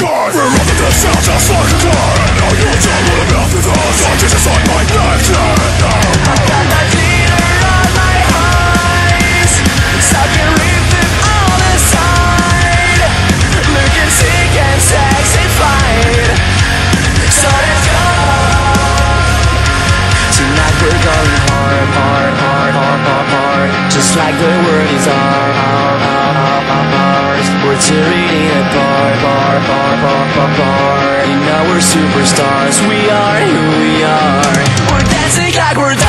God. Remember the sound just like a car. And now you don't want to melt with us. Like Jesus on my neck. I got that glitter on my eyes, so I can rip them all aside. Looking sick and sexified. So let's go. Tonight we're going hard, hard, hard, hard, hard, hard. Just like the world is ours. We're tearing it apart. Now we're superstars, we are who we are. We're dancing like we're dancing.